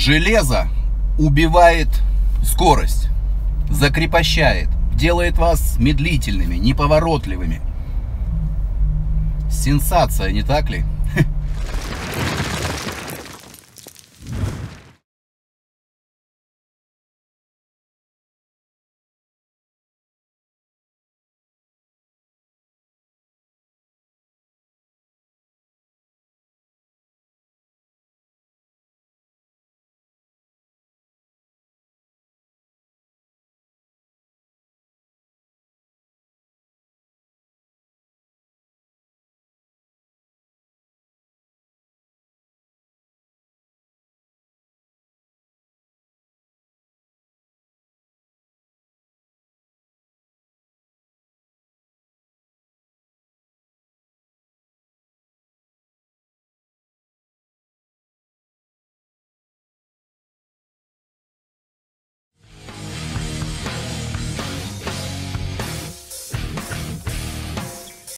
Железо убивает скорость, закрепощает, делает вас медлительными, неповоротливыми. Сенсация, не так ли?